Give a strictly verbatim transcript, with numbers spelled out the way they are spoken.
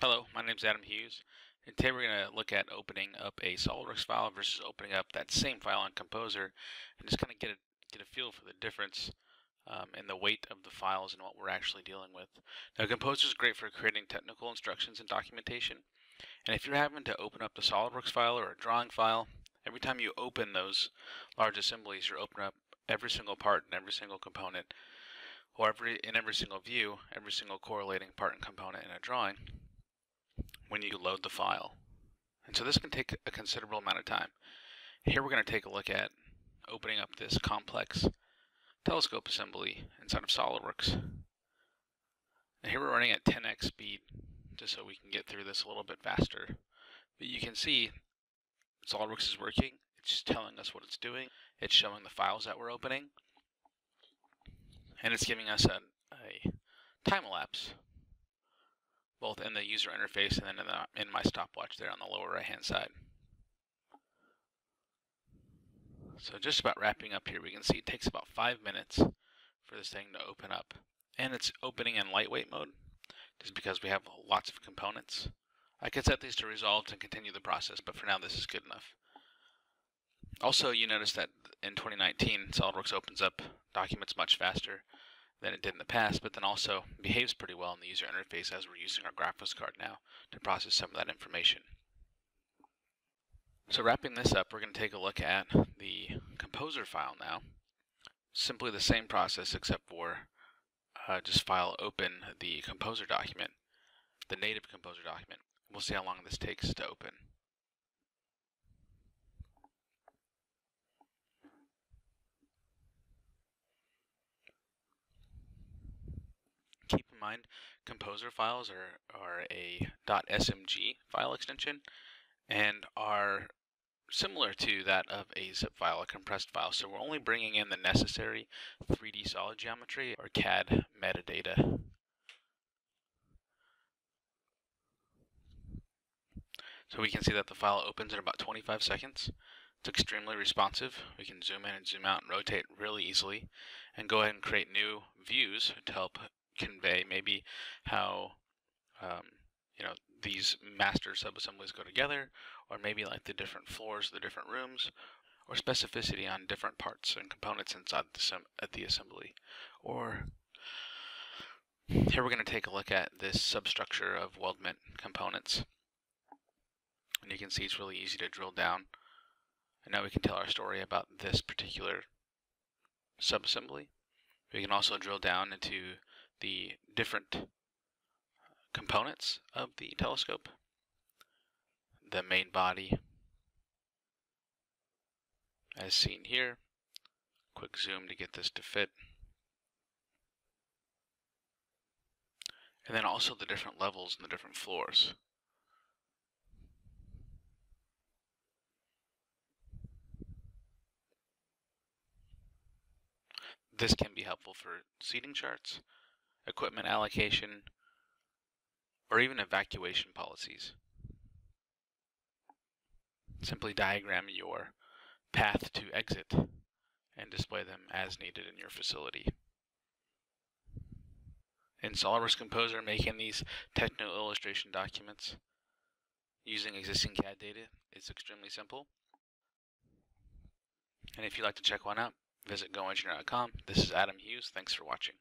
Hello, my name is Adam Hughes, and today we're going to look at opening up a SOLIDWORKS file versus opening up that same file on Composer, and just kind of get a, get a feel for the difference um, in the weight of the files and what we're actually dealing with. Now, Composer is great for creating technical instructions and documentation, and if you're having to open up the SOLIDWORKS file or a drawing file, every time you open those large assemblies, you're opening up every single part and every single component, or every in every single view, every single correlating part and component in a drawing, when you load the file. And so this can take a considerable amount of time. Here we're going to take a look at opening up this complex telescope assembly inside of SOLIDWORKS. Now here we're running at ten x speed just so we can get through this a little bit faster. But you can see SOLIDWORKS is working. It's just telling us what it's doing. It's showing the files that we're opening. And it's giving us a, a time lapse, both in the user interface and then in, the, in my stopwatch there on the lower right hand side. So just about wrapping up here, we can see it takes about five minutes for this thing to open up. And it's opening in lightweight mode, just because we have lots of components. I could set these to resolved and continue the process, but for now this is good enough. Also, you notice that in twenty nineteen, SOLIDWORKS opens up documents much faster than it did in the past, but then also behaves pretty well in the user interface as we're using our graphics card now to process some of that information. So wrapping this up, we're going to take a look at the Composer file now. Simply the same process except for uh, just file open the Composer document, the native Composer document. We'll see how long this takes to open. Keep in mind, Composer files are, are a .smg file extension and are similar to that of a zip file, a compressed file. So we're only bringing in the necessary three D solid geometry or C A D metadata. So we can see that the file opens in about twenty-five seconds. It's extremely responsive. We can zoom in and zoom out and rotate really easily and go ahead and create new views to help convey maybe how um, you know, these master subassemblies go together, or maybe like the different floors of the different rooms, or specificity on different parts and components inside the, at the assembly. Or here we're going to take a look at this substructure of weldment components, and you can see it's really easy to drill down, and now we can tell our story about this particular subassembly. We can also drill down into the different components of the telescope, the main body, as seen here. Quick zoom to get this to fit. And then also the different levels and the different floors. This can be helpful for seating charts, equipment allocation, or even evacuation policies. Simply diagram your path to exit and display them as needed in your facility. In SOLIDWORKS Composer, making these techno illustration documents using existing C A D data is extremely simple. And if you'd like to check one out, visit go engineer dot com. This is Adam Hughes. Thanks for watching.